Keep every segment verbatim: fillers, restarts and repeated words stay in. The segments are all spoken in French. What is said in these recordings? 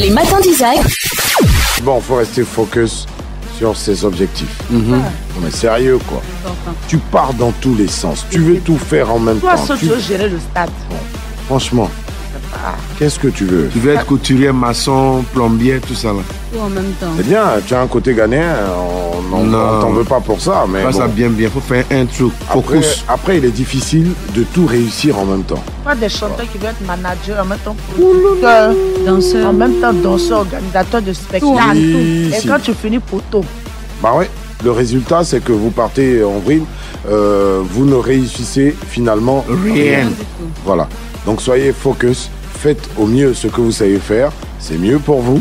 Les matins d'Isaac. Bon, il faut rester focus sur ses objectifs. Mm-hmm. Ah. Mais sérieux, quoi. Enfin. Tu pars dans tous les sens. Tu veux tout faire en même Toi, temps. Toi, tu veux gérer le stade. Bon. Franchement, qu'est-ce que tu veux? Tu veux être couturier, maçon, plombier, tout ça là. Tout en même temps. C'est bien, tu as un côté ghanéen, on t'en veut pas pour ça. Mais ça, bon. ça bien, bien, faut faire un truc, focus. Après, après, il est difficile de tout réussir en même temps. Pas des chanteurs voilà. qui veulent être managers, en même temps producteurs, danseurs, en même temps danseurs, organisateurs de spectacles, tout. Oui, tout. Et quand tu finis poteau. Bah oui, le résultat c'est que vous partez en vrille, euh, vous ne réussissez finalement rien. rien du tout. Voilà. Donc soyez focus, faites au mieux ce que vous savez faire, c'est mieux pour vous.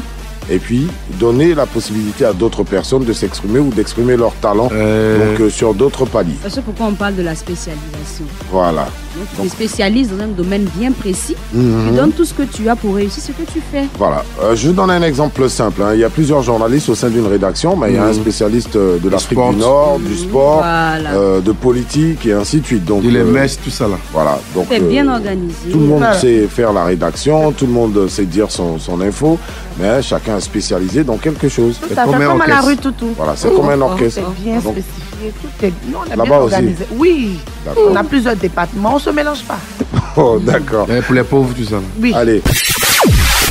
Et puis, donnez la possibilité à d'autres personnes de s'exprimer ou d'exprimer leur talent euh... donc, euh, sur d'autres paliers. C'est pourquoi on parle de la spécialisation. Voilà. Donc, tu donc... te spécialises dans un domaine bien précis, mm-hmm. tu donnes tout ce que tu as pour réussir ce que tu fais. Voilà. Euh, je vous donne un exemple simple. Hein. Il y a plusieurs journalistes au sein d'une rédaction, mais mm-hmm. il y a un spécialiste de l'Afrique du Nord, mm-hmm. du sport, voilà. euh, de politique et ainsi de suite. Donc, il les euh... messe, tout ça là. Voilà. Donc, c'est euh, bien organisé. Tout le monde voilà. sait faire la rédaction, tout le monde sait dire son, son info, mais chacun spécialisé dans quelque chose. C'est comme un orchestre. La rue, tout, tout. Voilà, c'est oui, comme un orchestre. C'est bien donc, spécifié. Tout est... non, on est bien organisé. Aussi. Oui, on a plusieurs départements, on ne se mélange pas. Oh, d'accord. Pour les pauvres, tout ça. Oui. Allez.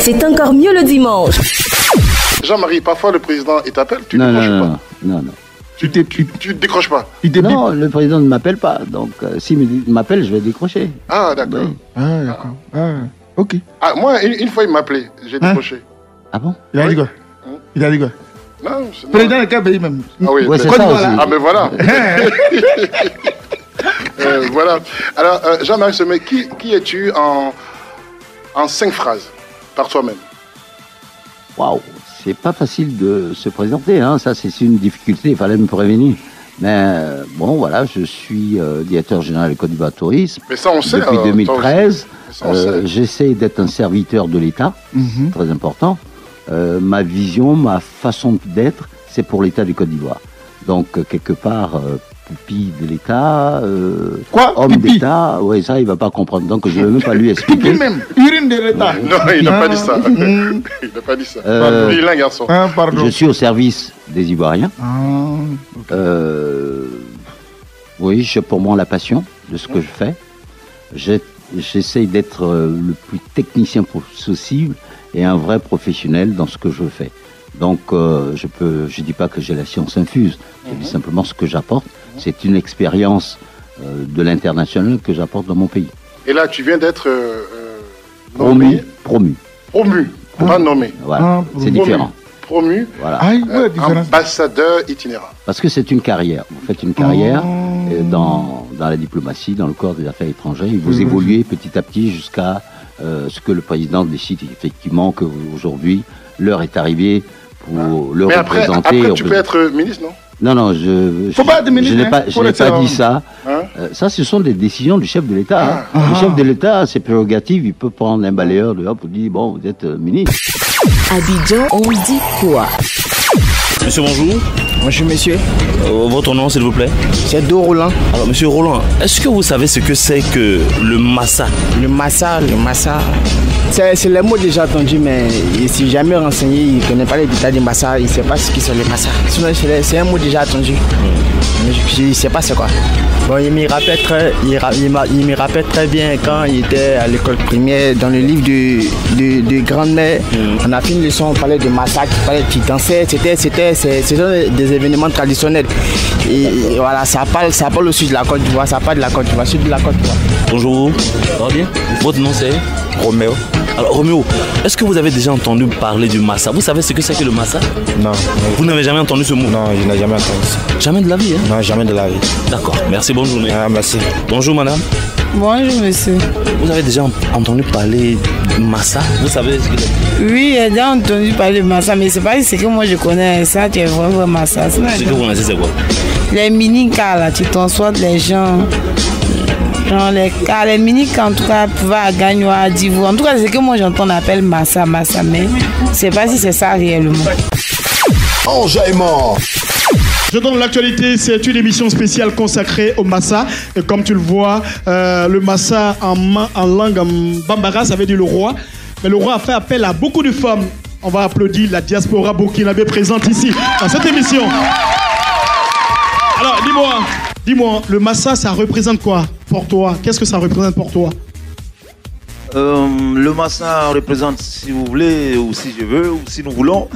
C'est encore mieux le dimanche. Jean-Marie, parfois le président, il t'appelle, tu ne décroches non, pas. Non, non, non. Tu ne tu, tu décroches pas. Non, le président ne m'appelle pas. Donc, euh, s'il m'appelle, je vais décrocher. Ah, d'accord. Oui. Ah, d'accord. Ah, ok. Ah, moi, une, une fois, il m'appelait, j'ai hein? décroché. Ah bon? Il a oui. dit quoi? Il a dit quoi? Non, c'est président de quel pays même? Ah oui, ouais, c'est ça voilà. Ah mais voilà. euh, voilà. Alors, euh, Jean-Marie Semet, qui, qui es-tu en, en cinq phrases par toi-même? Waouh, c'est pas facile de se présenter, hein. Ça, c'est une difficulté, il fallait me prévenir. Mais bon, voilà, je suis euh, directeur général de Côte d'Ivoire Tourisme. Mais ça, on sait. Depuis alors, deux mille treize, euh, j'essaie d'être un serviteur de l'État, mm-hmm. très important. Euh, ma vision, ma façon d'être, c'est pour l'État du Côte d'Ivoire. Donc, quelque part, euh, pupille de l'État, euh, Quoi, homme d'État, ouais, ça, il ne va pas comprendre. Donc, je ne vais même pas lui expliquer. Pupille même, urine de l'État. Ouais. Non, il n'a pas dit ça. Il n'a pas dit ça. Euh, il a un garçon. Ah, pardon. Je suis au service des Ivoiriens. Ah, okay. euh, oui, j'ai pour moi la passion de ce que je fais. J'ai, j'essaie d'être le plus technicien possible et un vrai professionnel dans ce que je fais. Donc, euh, je peux, je dis pas que j'ai la science infuse, je dis simplement ce que j'apporte. C'est une expérience euh, de l'international que j'apporte dans mon pays. Et là, tu viens d'être euh, promu, promu, promu, ah. pas nommé. Voilà, ah, c'est différent. Promu, voilà. ah, euh, ambassadeur itinérant. Parce que c'est une carrière. Vous faites une carrière oh. dans dans la diplomatie, dans le corps des affaires étrangères. Et vous mmh. évoluez petit à petit jusqu'à Euh, ce que le président décide effectivement que aujourd'hui l'heure est arrivée pour ah. le Mais représenter. Après, après tu peux être ministre, non? Non, non, je, Faut je, pas ministre, je n'ai pas, je n'ai pas dit ça. Hein euh, ça, ce sont des décisions du chef de l'État. Ah. Hein. Ah. Le chef de l'État, ses prérogatives, il peut prendre un balayeur de hop, il dit bon, vous êtes euh, ministre. Abidjan, on dit quoi? Monsieur, bonjour. Bonjour, monsieur. Euh, votre nom, s'il vous plaît? C'est Do Roland. Alors, monsieur Roland, est-ce que vous savez ce que c'est que le MASA? Le MASA, le MASA. C'est, c'est les mots déjà entendus, mais il ne s'est jamais renseigné, il ne connaît pas les détails des MASA, il ne sait pas ce qu'ils sont les MASA. Sinon, c'est, c'est un mot déjà entendu. Mais je ne sais pas c'est quoi. Bon, il me rappelle très, il, il, il me rappelle très bien quand il était à l'école primaire, dans le livre de, de, de Grande-Mère, mm. on a fait une leçon, on parlait de massacre, on parlait de danser, c'était, c'était, c'était, c'était des événements traditionnels. Et, et voilà, ça parle, ça parle au sud de la Côte d'Ivoire, ça parle de la Côte d'Ivoire, sud de la Côte d'Ivoire. Bonjour, ça va bien? Votre nom c'est Roméo. Alors Roméo, est-ce que vous avez déjà entendu parler du MASA? Vous savez ce que c'est que le MASA? Non. Vous n'avez jamais entendu ce mot? Non, je n'ai jamais entendu ça. Jamais de la vie, hein? Non, jamais de la vie. D'accord, merci, bonne journée. Ah, merci. Bonjour madame. Bonjour monsieur. Vous avez déjà entendu parler du MASA? Vous savez ce que c'est? Oui, j'ai déjà entendu parler du MASA, mais c'est pas ce que moi je connais ça, tu es vraiment MASA. Ce que vous connaissez c'est quoi? Les mini-cars là, tu t'en sois les gens. Genre les, ah, les mini-cars en tout cas pouvoir gagner à Divo. En tout cas, c'est que moi j'entends appelle Massa, Massa, mais je ne sais pas si c'est ça réellement. Enjaillement. Je donne l'actualité, c'est une émission spéciale consacrée au Massa. Et comme tu le vois, euh, le Massa en, en langue en bambara, ça veut dire le roi. Mais le roi a fait appel à beaucoup de femmes On va applaudir la diaspora burkinabé présente ici, dans cette émission. Alors, dis-moi, dis-moi, le Massa, ça représente quoi pour toi? Qu'est-ce que ça représente pour toi? Euh, le Massa représente, si vous voulez, ou si je veux, ou si nous voulons.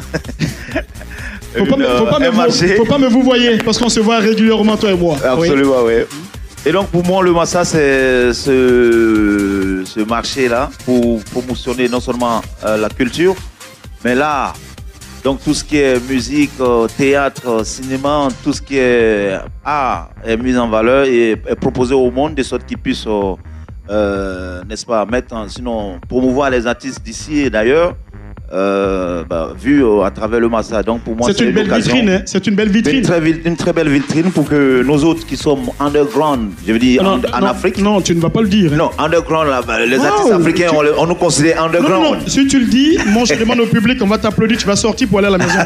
Faut, une, pas, euh, faut, pas vous, faut pas me vous voyez, parce qu'on se voit régulièrement, toi et moi. Absolument, oui. Ouais. Et donc, pour moi, le Massa, c'est ce, ce marché-là pour promotionner non seulement euh, la culture, mais l'art. Donc, tout ce qui est musique, euh, théâtre, cinéma, tout ce qui est art est mis en valeur et est proposé au monde de sorte qu'ils puissent, euh, euh, n'est-ce pas, mettre, en, sinon promouvoir les artistes d'ici et d'ailleurs. Euh, bah, vu euh, à travers le Massa. Donc pour moi, c'est une belle vitrine. Hein, c'est une belle vitrine. Une très, une très belle vitrine pour que nous autres qui sommes underground, je veux dire non, en, en non, Afrique. Non, tu ne vas pas le dire. Hein. Non, underground, là, les wow, artistes africains, tu... on, le, on nous considère underground. Non, non, non. Si tu le dis, moi je demande au public, on va t'applaudir, tu vas sortir pour aller à la maison.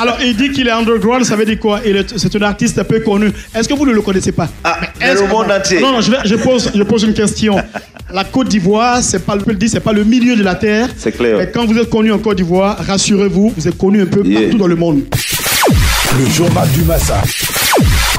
Alors il dit qu'il est underground, ça veut dire quoi? C'est un artiste un peu connu. Est-ce que vous ne le connaissez pas? Ah, mais le monde entier. Non, non, je, vais, je, pose, je pose une question. La Côte d'Ivoire, c'est pas, c'est pas le milieu de la terre. C'est clair. Mais quand vous êtes connu en Côte d'Ivoire, rassurez-vous, vous êtes connu un peu yeah. partout dans le monde. Le journal du Massa.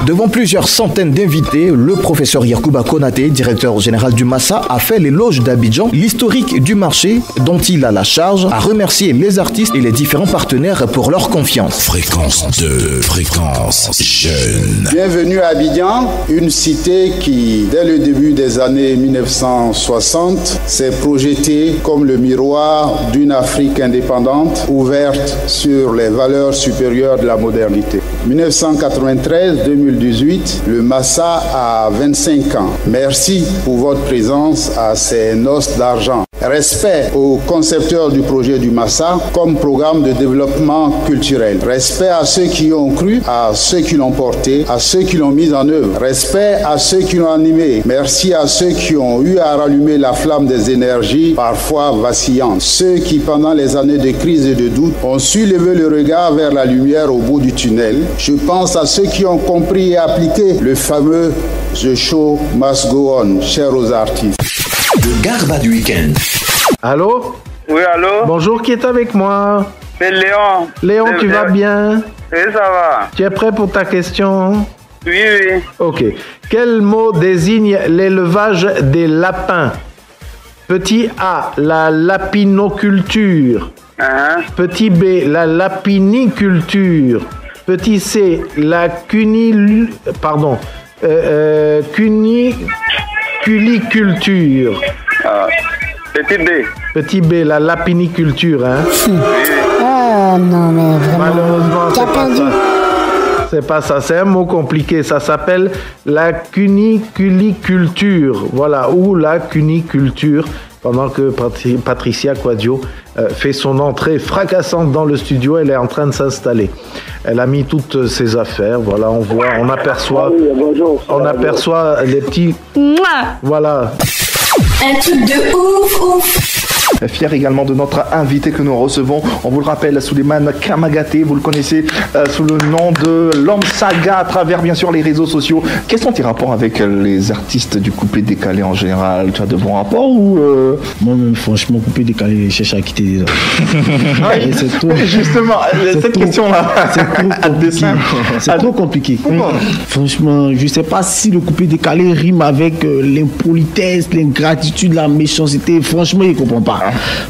Devant plusieurs centaines d'invités, le professeur Yacouba Konaté, directeur général du Massa, a fait l'éloge d'Abidjan, l'historique du marché dont il a la charge, a remercié les artistes et les différents partenaires pour leur confiance. Fréquence deux, Fréquence Jeunes. Bienvenue à Abidjan, une cité qui, dès le début des années mille neuf cent soixante, s'est projetée comme le miroir d'une Afrique indépendante, ouverte sur les valeurs supérieures de la modernité. mille neuf cent quatre-vingt-treize à deux mille dix-huit, le Massa a vingt-cinq ans. Merci pour votre présence à ces noces d'argent. Respect aux concepteurs du projet du Massa comme programme de développement culturel. Respect à ceux qui y ont cru, à ceux qui l'ont porté, à ceux qui l'ont mis en œuvre. Respect à ceux qui l'ont animé. Merci à ceux qui ont eu à rallumer la flamme des énergies parfois vacillantes. Ceux qui, pendant les années de crise et de doute, ont su lever le regard vers la lumière au bout du tunnel. Je pense à ceux qui ont compris et appliqué le fameux « The show must go on », chers aux artistes. Le Garba du week-end. Allô? Oui, allô? Bonjour, qui est avec moi? C'est Léon. Léon, tu vas bien? Oui, ça va. Tu es prêt pour ta question? Oui, oui. Ok. Quel mot désigne l'élevage des lapins? Petit A, la lapinoculture. Uh-huh. Petit B, la lapiniculture. Petit C, la cunil... Pardon. Euh, euh, cuni... Cuniculiculture. Ah, petit B. Petit B, la lapiniculture, hein. Ah non, mais vraiment. Malheureusement, c'est pas ça. C'est pas ça, c'est un mot compliqué. Ça s'appelle la cuniculiculture. Voilà, ou la cuniculture. Pendant que Patricia Quadio fait son entrée fracassante dans le studio, elle est en train de s'installer. Elle a mis toutes ses affaires. Voilà, on voit, on aperçoit, ah oui, bonjour, on aperçoit bien. Les petits. Mouah. Voilà. Un truc de ouf, ouf. Fier également de notre invité que nous recevons. On vous le rappelle, Souleymane Kamagate. Vous le connaissez euh, sous le nom de l'homme saga à travers, bien sûr, les réseaux sociaux. Quels sont tes rapports avec les artistes du coupé décalé en général? Tu as de bons rapports ou euh... Moi-même, franchement, coupé décalé, je cherche à quitter déjà. Oui. C'est trop... Justement, cette question-là, c'est trop compliqué. C'est trop compliqué. Pourquoi? Franchement, je ne sais pas si le coupé décalé rime avec euh, l'impolitesse, l'ingratitude, la méchanceté. Franchement, je ne comprends pas.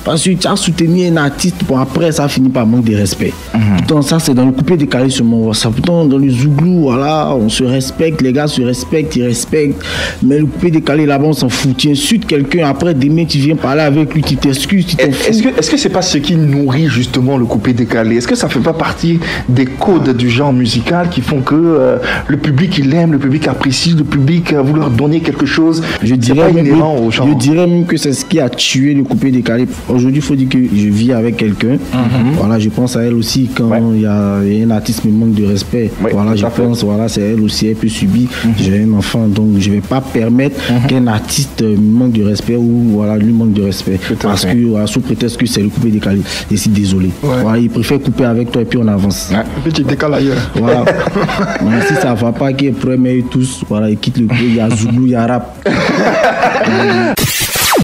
Parce que tu as soutenu un artiste, bon, après ça finit par manque de respect. Mmh. Pourtant, ça c'est dans le coupé décalé seulement. Ça, pourtant, dans le zouglou, voilà, on se respecte, les gars se respectent, ils respectent. Mais le coupé décalé là-bas, on s'en fout. Tu insultes quelqu'un, après demain tu viens parler avec lui, tu t'excuses, tu t'en fous. Est-ce que est-ce que c'est pas ce qui nourrit justement le coupé décalé? Est-ce que ça fait pas partie des codes du genre musical qui font que euh, le public il aime, le public apprécie, le public euh, vous leur donner quelque chose? Je dirais inhérent au genre. Je dirais même que c'est ce qui a tué le coupé décalé. Aujourd'hui, il faut dire que je vis avec quelqu'un. Mm-hmm. Voilà, je pense à elle aussi quand il ouais. y a un artiste qui me manque de respect. Oui, voilà, je pense, fait. Voilà, c'est elle aussi, elle peut subir. Mm-hmm. J'ai un enfant, donc je ne vais pas permettre mm-hmm. qu'un artiste me manque de respect ou voilà, lui manque de respect. Parce que voilà, sous prétexte que c'est le coupé décalé. Et c'est désolé. Ouais. Voilà, il préfère couper avec toi et puis on avance. Ouais. Et puis tu décales ailleurs. Voilà. Voilà, si ça ne va pas, qu'il est premier tous, voilà, il quitte le groupe, il y a zouglou, il y a rap.